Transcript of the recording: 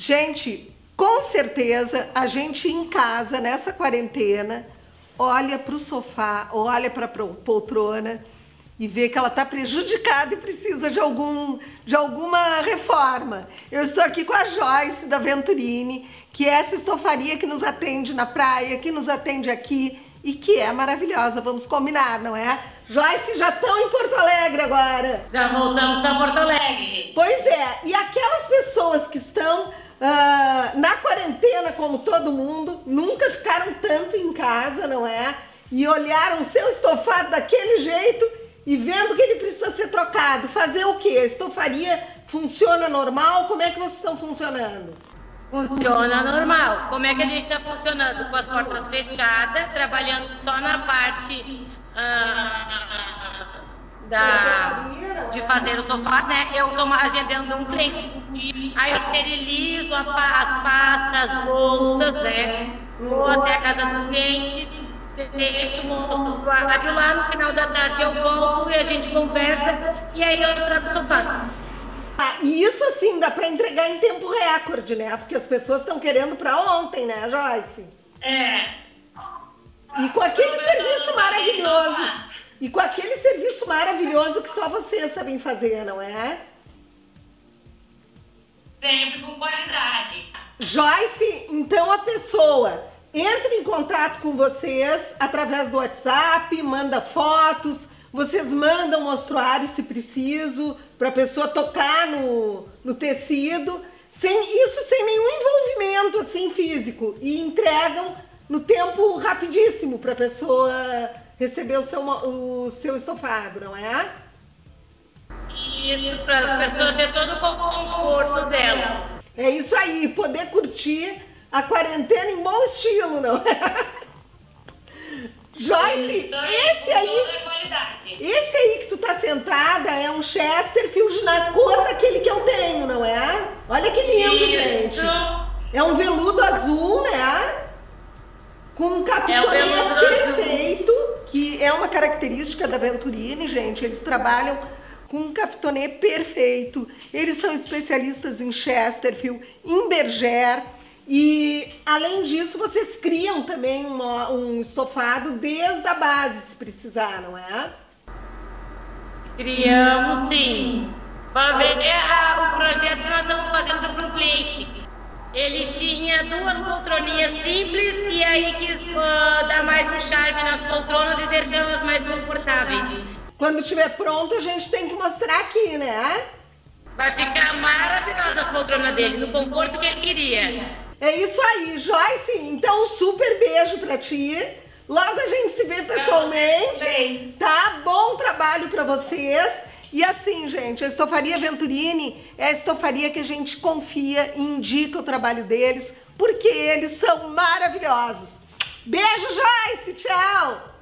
Gente, com certeza a gente em casa, nessa quarentena, olha para o sofá, olha para a poltrona e vê que ela está prejudicada e precisa de, alguma reforma. Eu estou aqui com a Joyce da Venturini, que é essa estofaria que nos atende na praia, que nos atende aqui e que é maravilhosa, vamos combinar, não é? Joyce, já estão em Porto Alegre agora. Já voltamos para Porto Alegre. Pois é, e aquelas pessoas que estão na quarentena, como todo mundo, nunca ficaram tanto em casa, não é? E olharam o seu estofado daquele jeito e vendo que ele precisa ser trocado, fazer o quê? A estofaria funciona normal? Como é que vocês estão funcionando? Funciona normal. Como é que a gente está funcionando? Com as portas fechadas, trabalhando só na parte de fazer o sofá, né? Eu estou agendando um cliente por dia, aí eu esterilizo as pastas, as bolsas, né? Vou até a casa do cliente, deixo o moço lá, no final da tarde eu volto e a gente conversa e aí eu trago o sofá. Ah, e isso assim dá para entregar em tempo recorde, né? Porque as pessoas estão querendo para ontem, né, Joyce? É. E com aquele serviço maravilhoso, que só vocês sabem fazer, não é? Sempre com qualidade. Joyce, então a pessoa entra em contato com vocês através do WhatsApp, manda fotos, vocês mandam mostruário se preciso, para a pessoa tocar no tecido, sem nenhum envolvimento assim físico, e entregam no tempo rapidíssimo para a pessoa receber o seu estofado, não é? Isso, para a pessoa ter todo o conforto dela. É isso aí, poder curtir a quarentena em bom estilo, não é? Joyce, esse aí que tu tá sentada é um Chesterfield na cor daquele que eu tenho, não é? Olha que lindo, gente. É um veludo azul, né? Com um capitonê perfeito, que é uma característica da Venturini, gente. Eles trabalham com um capitonê perfeito. Eles são especialistas em Chesterfield, em Berger. E, além disso, vocês criam também um estofado desde a base, se precisar, não é? Criamos, sim. Para ver o projeto que nós estamos fazendo para o cliente. Ele tinha duas poltroninhas simples e aí quis dar mais um charme nas poltronas e deixá-las mais confortáveis. Quando estiver pronto, a gente tem que mostrar aqui, né? Vai ficar maravilhosa as poltronas dele, no conforto que ele queria. É isso aí, Joyce. Então, um super beijo pra ti. Logo a gente se vê pessoalmente. Bem. Tá? Bom trabalho pra vocês. E assim, gente, a Estofaria Venturini é a estofaria que a gente confia e indica o trabalho deles, porque eles são maravilhosos. Beijo, Joyce. Tchau.